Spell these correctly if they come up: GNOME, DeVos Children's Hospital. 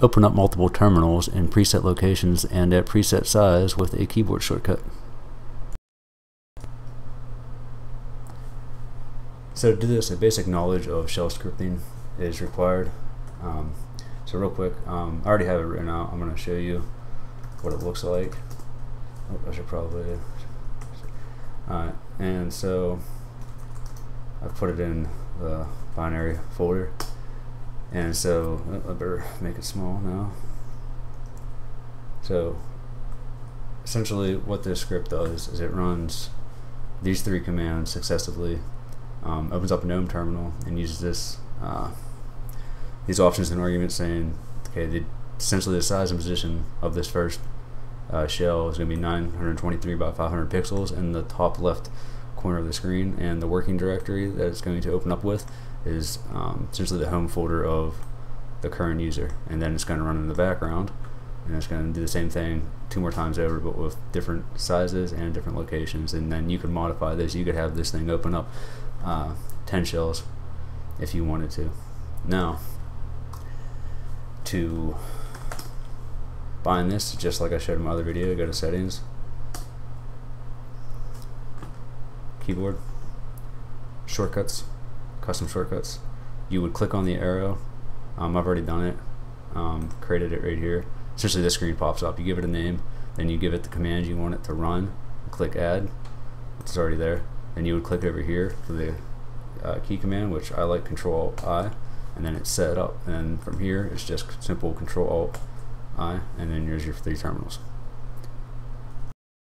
open up multiple terminals in preset locations and at preset size with a keyboard shortcut. So to do this, a basic knowledge of shell scripting is required. So real quick, I already have it written out. I'm going to show you what it looks like. Oh, I should probably... Alright, and so I put it in the binary folder. And so I better make it small now. So essentially what this script does is it runs these three commands successively. Opens up a GNOME terminal and uses this these options and arguments, saying, okay, essentially the size and position of this first shell is going to be 923 by 500 pixels in the top left corner of the screen, and the working directory that it's going to open up with is essentially the home folder of the current user, and then it's going to run in the background, and it's going to do the same thing two more times over, but with different sizes and different locations. And then you can modify this. You could have this thing open up 10 shells if you wanted to. Now, to bind this, just like I showed in my other video, go to Settings, Keyboard, Shortcuts, Custom Shortcuts. You would click on the arrow. I've already done it, created it right here. Essentially this screen pops up. You give it a name, then you give it the command you want it to run, click Add, it's already there. Then you would click over here for the key command, which I like, Control-Alt-I, and then it's set up. And from here, it's just simple Control-Alt-I, and then here's your three terminals.